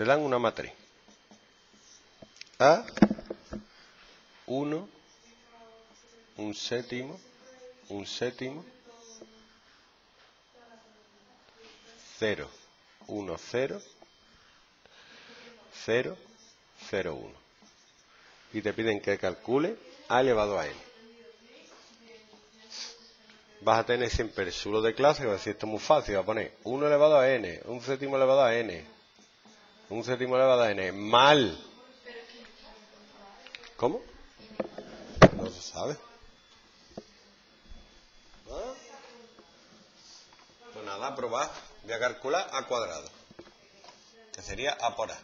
Te dan una matriz. A, 1, un séptimo, cero, 1, 0, 0, 0, 1. Y te piden que calcule a elevado a n. Vas a tener siempre el suelo de clase, vas a decir, esto es muy fácil, vas a poner 1 elevado a n, un séptimo elevado a n, un séptimo elevado a n, mal. ¿Cómo? No se sabe. ¿Ah? Pues nada, a probar. Voy a calcular a cuadrado, que sería a por a.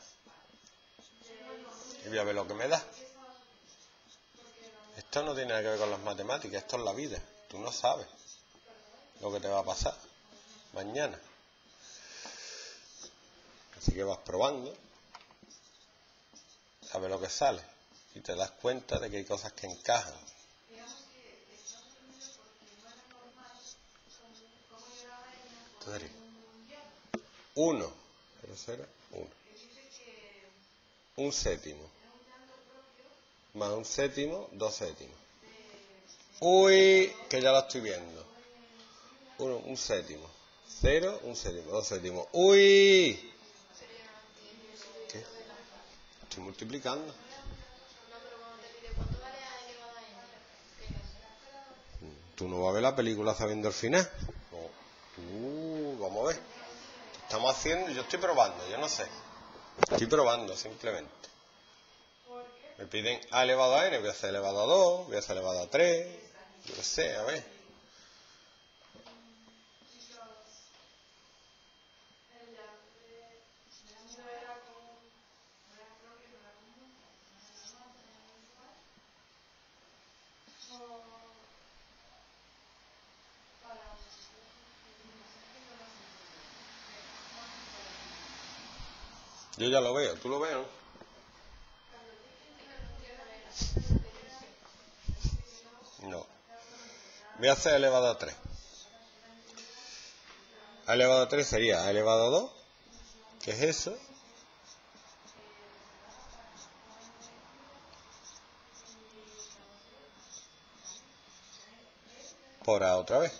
Y voy a ver lo que me da. Esto no tiene nada que ver con las matemáticas, esto es la vida. Tú no sabes lo que te va a pasar mañana. Así que vas probando, sabes lo que sale y te das cuenta de que hay cosas que encajan. Entonces, 1, 0, 1. Un séptimo. Más un séptimo, dos séptimos. Uy, que ya la estoy viendo. Uno, un séptimo. Cero, un séptimo, dos séptimos. Uy. ¿Qué? Estoy multiplicando. Tú no vas a ver la película sabiendo el final. Vamos a ver. Estamos haciendo, yo estoy probando, yo no sé. Estoy probando, simplemente. Me piden a elevado a n, voy a hacer elevado a 2, voy a hacer elevado a 3, yo sé, a ver. Yo ya lo veo, tú lo ves, ¿no? No. Voy a hacer elevado a 3. A elevado a 3 sería a elevado a 2. ¿Qué es eso? Por a otra vez.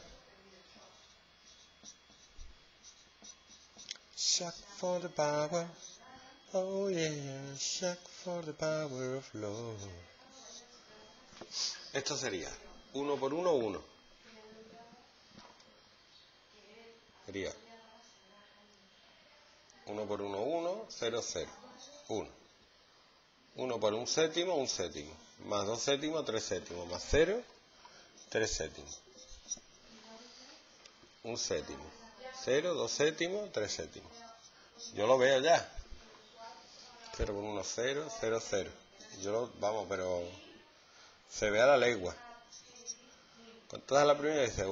Shock for the power. Oh yeah, shock for the power of love. Esto sería 1 por 1, 1. Sería 1 por 1, 1, 0, 0, 1. 1 por un séptimo, un séptimo. Más 2 séptimos, 3 séptimos. Más 0, 3 séptimos. Un séptimo. 0, 2 séptimos, 3 séptimos. Yo lo veo ya. 0 por 1, 0, 0, 0. Yo lo, vamos, pero se ve a la legua. Cuando das la primera dices,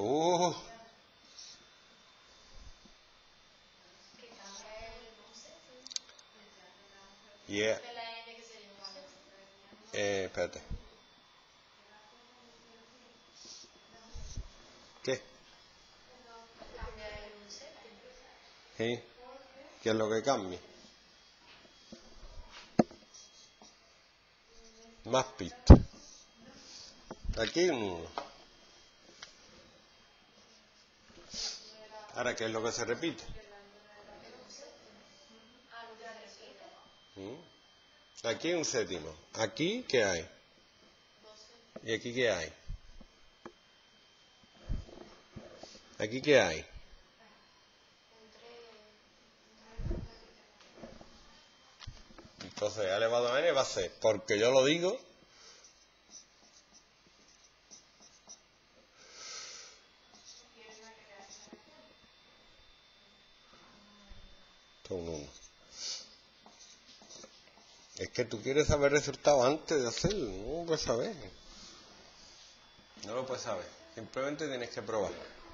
yeah. Espérate. ¿Qué? ¿Sí? ¿Qué es lo que cambia? Más pistas. Aquí un 1. Ahora, ¿qué es lo que se repite? Aquí un séptimo. Aquí, ¿qué hay? ¿Y aquí qué hay? ¿Aquí qué hay? Entonces, a elevado a n va a ser, porque yo lo digo, un 1. Es que tú quieres saber el resultado antes de hacerlo, no lo puedes saber. No lo puedes saber, simplemente tienes que probar.